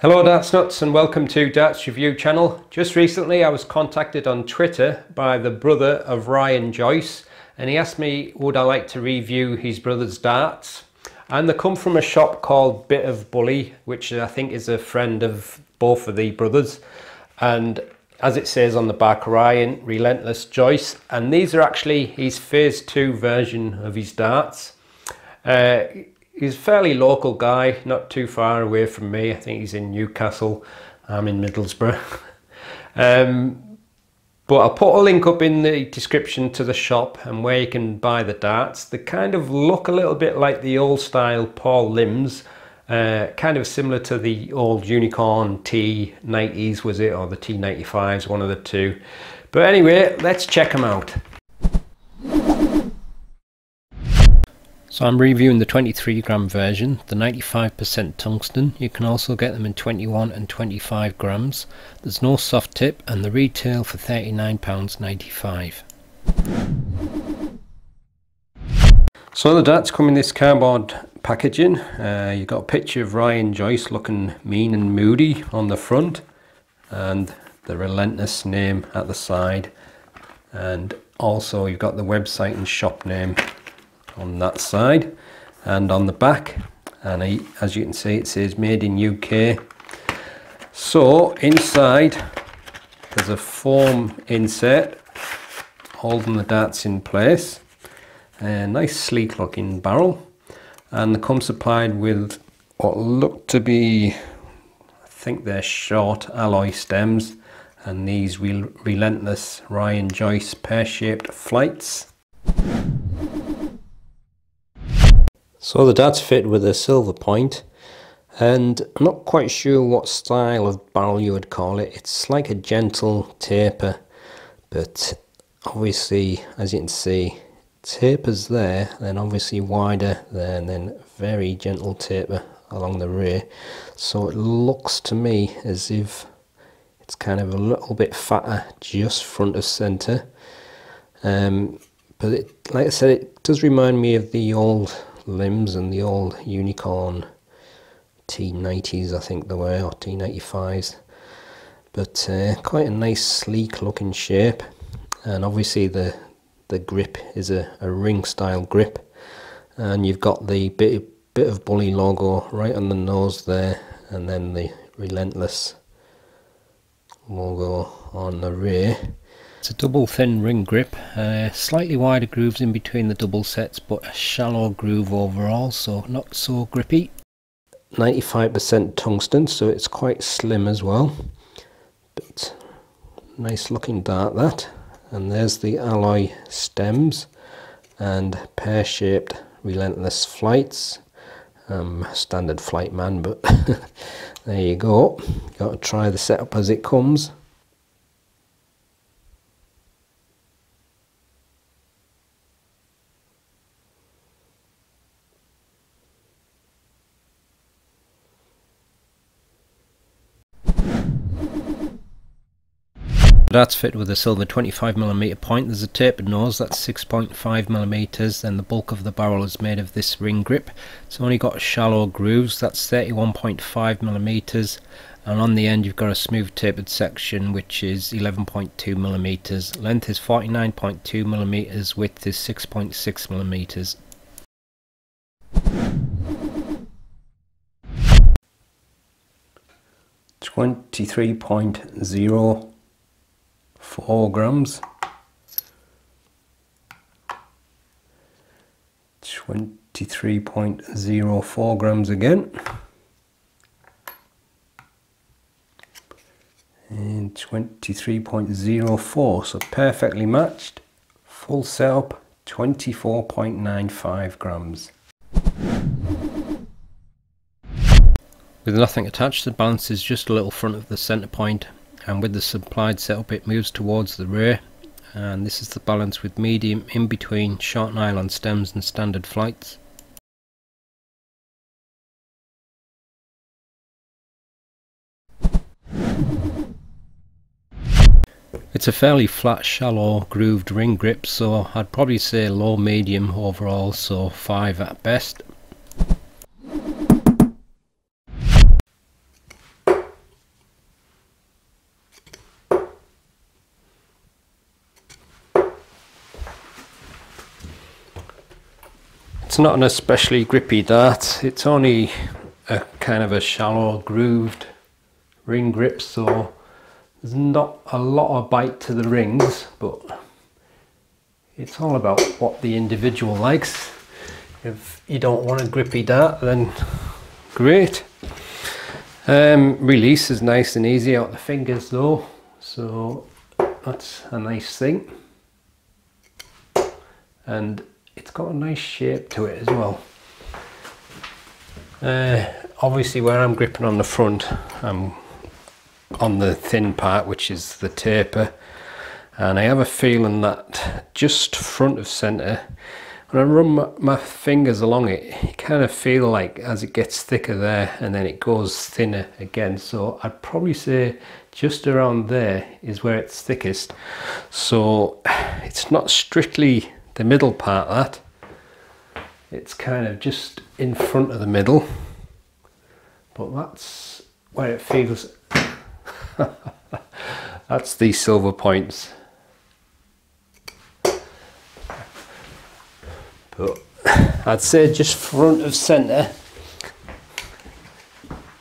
Hello Darts Nutz and welcome to Darts Review Channel. Just recently I was contacted on Twitter by the brother of Ryan Joyce, and he asked me would I like to review his brother's darts. And they come from a shop called Bit of Bully, which I think is a friend of both of the brothers. And as it says on the back, Ryan, Relentless, Joyce. And these are actually his Phase 2 version of his darts. He's a fairly local guy, not too far away from me. I think he's in Newcastle. I'm in Middlesbrough. But I'll put a link up in the description to the shop and where you can buy the darts. They kind of look a little bit like the old style Paul Limbs, kind of similar to the old Unicorn T90s, was it? Or the T95s, one of the two. But anyway, let's check them out. So I'm reviewing the 23 gram version, the 95% tungsten. You can also get them in 21 and 25 grams. There's no soft tip and the retail for £39.95. So the darts come in this cardboard packaging. You've got a picture of Ryan Joyce looking mean and moody on the front, and the Relentless name at the side, and also you've got the website and shop name on that side and on the back. And as you can see, it says made in UK. So inside there's a foam inset holding the darts in place, a nice sleek looking barrel, and they come supplied with what look to be, I think they're short alloy stems, and these Relentless Ryan Joyce pear-shaped flights. So the darts fit with a silver point, and I'm not quite sure what style of barrel you would call it. It's like a gentle taper, but obviously, as you can see, tapers there, then obviously wider there, and then very gentle taper along the rear. So it looks to me as if it's kind of a little bit fatter just front of centre. But it, like I said, it does remind me of the old Limbs and the old Unicorn T90s, I think they were, or T95s, but quite a nice sleek looking shape. And obviously the grip is a ring style grip, and you've got the bit of Bully logo right on the nose there, and then the Relentless logo on the rear. It's a double thin ring grip, slightly wider grooves in between the double sets, but a shallow groove overall, so not so grippy. 95% tungsten, so it's quite slim as well, but nice looking dart that. And there's the alloy stems and pear-shaped Relentless flights. Standard flight man, but there you go. Got to try the setup as it comes. That's fitted with a silver 25mm point. There's a tapered nose, that's 6.5mm, and the bulk of the barrel is made of this ring grip. It's only got shallow grooves, that's 31.5mm, and on the end you've got a smooth tapered section which is 11.2mm. Length is 49.2mm, width is 6.6mm. (23.04 grams), 23.04 grams again, and 23.04, so perfectly matched. Full setup, 24.95 grams. With nothing attached, the balance is just a little front of the centre point, and with the supplied setup it moves towards the rear, and this is the balance with medium in between short nylon stems and standard flights. It's a fairly flat, shallow grooved ring grip, so I'd probably say low medium overall, so 5 at best. It's not an especially grippy dart, it's only a kind of a shallow grooved ring grip, so there's not a lot of bite to the rings, but it's all about what the individual likes. If you don't want a grippy dart, then great. Release is nice and easy out the fingers though, so that's a nice thing. And it's got a nice shape to it as well. Obviously where I'm gripping on the front, I'm on the thin part, which is the taper, and I have a feeling that just front of centre, when I run my fingers along it, you kind of feel like as it gets thicker there and then it goes thinner again, so I'd probably say just around there is where it's thickest. So it's not strictly the middle part, that it's kind of just in front of the middle, but that's where it feels. That's the silver points. But I'd say just front of centre,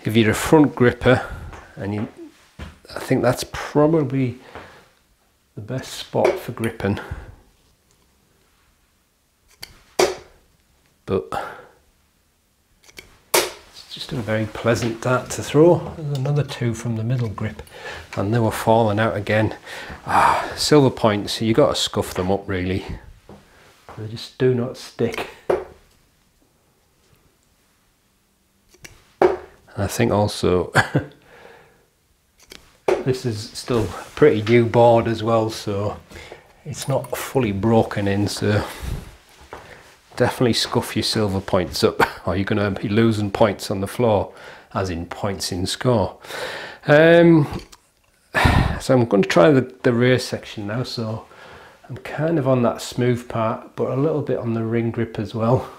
if you're a front gripper, and you, I think that's probably the best spot for gripping. But it's just a very pleasant dart to throw. There's another two from the middle grip, and they were falling out again. Silver points, you got to scuff them up really. They just do not stick. And I think also this is still a pretty new board as well, so it's not fully broken in, so definitely scuff your silver points up or you're going to be losing points on the floor, as in points in score. So I'm going to try the rear section now. So I'm kind of on that smooth part, but a little bit on the ring grip as well.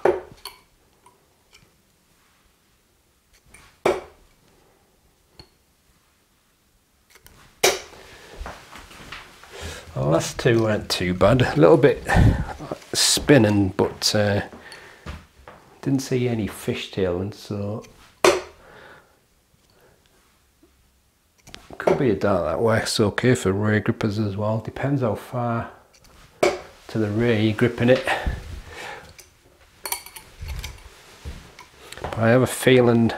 The last two weren't too bad. A little bit spinning, but didn't see any fishtailing, so could be a dart that works okay for rear grippers as well. Depends how far to the rear you're gripping it. But I have a feeling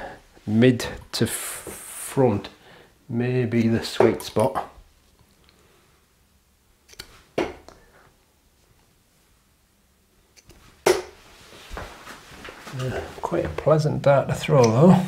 mid to front may be the sweet spot. Quite a pleasant dart to throw though.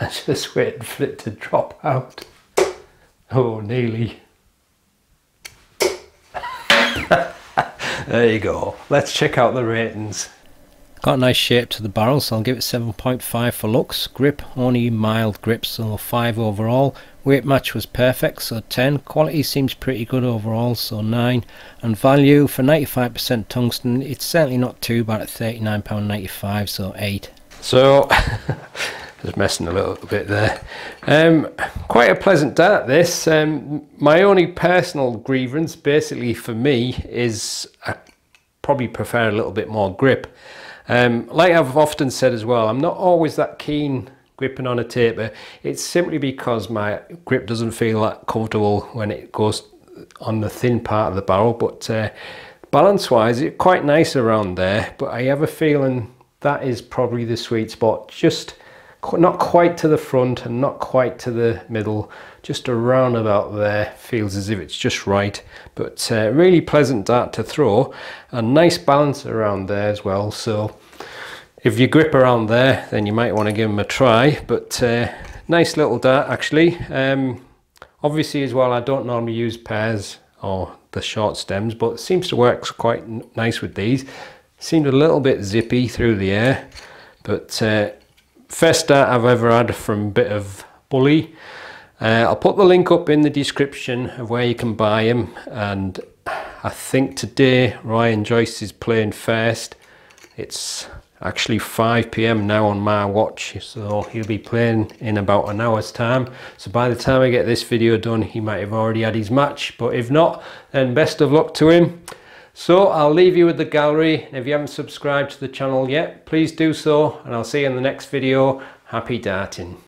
I just waited for it to drop out. Oh, nearly. There you go. Let's check out the ratings. Got a nice shape to the barrel, so I'll give it 7.5 for looks. Grip, only mild grip, so 5 overall. Weight match was perfect, so 10. Quality seems pretty good overall, so 9. And value, for 95% tungsten, it's certainly not too bad at £39.95, so 8. So just messing a little bit there. Quite a pleasant dart this. My only personal grievance basically for me is I probably prefer a little bit more grip. Like I've often said as well, I'm not always that keen gripping on a taper. It's simply because my grip doesn't feel that comfortable when it goes on the thin part of the barrel, but balance wise it's quite nice around there, but I have a feeling that is probably the sweet spot. Just not quite to the front and not quite to the middle, just around about there. Feels as if it's just right, but really pleasant dart to throw, a nice balance around there as well. So if you grip around there, then you might want to give them a try, but nice little dart actually. Obviously as well, I don't normally use pairs or the short stems, but it seems to work quite nice with these. Seemed a little bit zippy through the air, but first dart I've ever had from Bit of Bully. I'll put the link up in the description of where you can buy them, and I think today Ryan Joyce is playing first. It's actually 5 p.m. now on my watch, so he'll be playing in about an hour's time. So by the time I get this video done, he might have already had his match, but if not, then best of luck to him. So I'll leave you with the gallery, and if you haven't subscribed to the channel yet, please do so, and I'll see you in the next video. Happy darting.